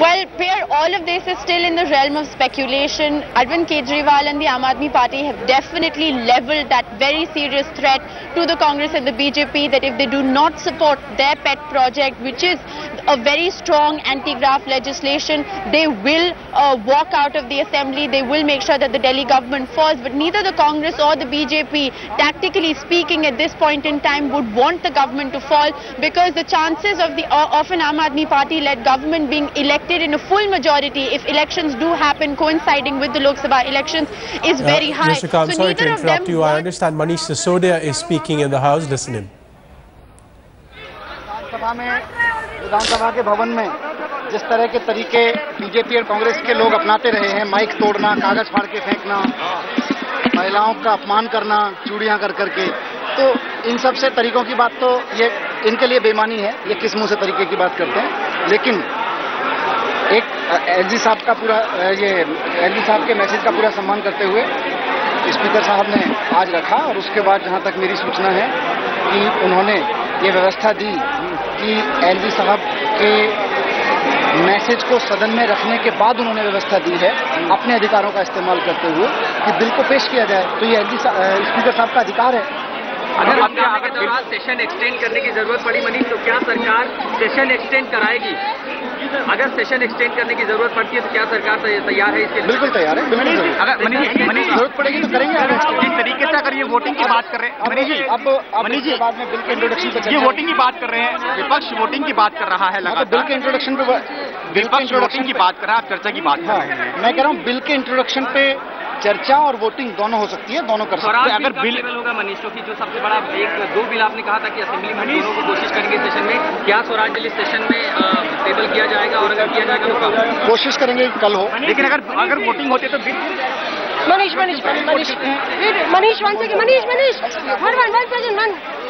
Well, Pierre, all of this is still in the realm of speculation. Arvind Kejriwal and the Aam Aadmi Party have definitely leveled that very serious threat to the Congress and the BJP that if they do not support their pet project, which is a very strong anti-graft legislation, they will walk out of the assembly. They will make sure that the Delhi government falls. But neither the Congress or the BJP, tactically speaking at this point in time, would want the government to fall, because the chances of an Aam Aadmi Party-led government being elected in a full majority, if elections do happen coinciding with the Lok Sabha elections, is very high. Mr. Khan, so sorry to interrupt you. I understand Manish Sisodia is speaking in the House. Listen in. विधानसभा के भवन में जिस तरह के तरीके BJP और कांग्रेस के लोग अपनाते रहे हैं, माइक तोड़ना, कागज फाड़ के फेंकना, महिलाओं का अपमान करना, चूड़ियां कर करके, तो इन सब से तरीकों की बात तो ये इनके लिए बेईमानी है, ये किस मुंह से तरीके की बात करते हैं। लेकिन एक एलजी साहब का पूरा एलजी साहब के मैसेज का पूरा सम्मान करते हुए स्पीकर साहब ने आज रखा, और उसके बाद जहाँ तक मेरी सूचना है कि उन्होंने ये व्यवस्था दी कि एलजी साहब के मैसेज को सदन में रखने के बाद उन्होंने व्यवस्था दी है अपने अधिकारों का इस्तेमाल करते हुए कि बिल को पेश किया जाए। तो ये एलजी स्पीकर साहब का अधिकार है। अगर के बाद सेशन एक्सटेंड करने की जरूरत पड़ी मनीष, तो क्या सरकार सेशन एक्सटेंड कराएगी? अगर सेशन एक्सटेंड करने की जरूरत पड़ती है तो क्या सरकार तैयार है इसके लिए? बिल्कुल तैयार है, बिल्कुल। अगर मनीष जरूरत पड़ेगी तो करेंगे। जिस तरीके से अगर ये वोटिंग की बात कर रहे हैं मनीष जी, अब मनीष जी बाद में बिल के इंट्रोडक्शन पर ये वोटिंग की बात कर रहे हैं, विपक्ष वोटिंग की बात कर रहा है लगातार, बिल के इंट्रोडक्शन पे विपक्ष वोटिंग की बात कर रहा है, आप चर्चा की बात कर रहे हैं। मैं कह रहा हूँ बिल के इंट्रोडक्शन पे चर्चा और वोटिंग दोनों हो सकती है, दोनों कर सकते हैं। अगर बिल होगा मनीष जी, जो सबसे बड़ा एक दो बिल आपने कहा था कि असेंबली में दोनों को कोशिश करेंगे सेशन में, क्या स्वराज जी सेशन में टेबल किया जाएगा? और अगर किया जाएगा तो कोशिश करेंगे कल हो, लेकिन अगर वोटिंग होती है तो मनीष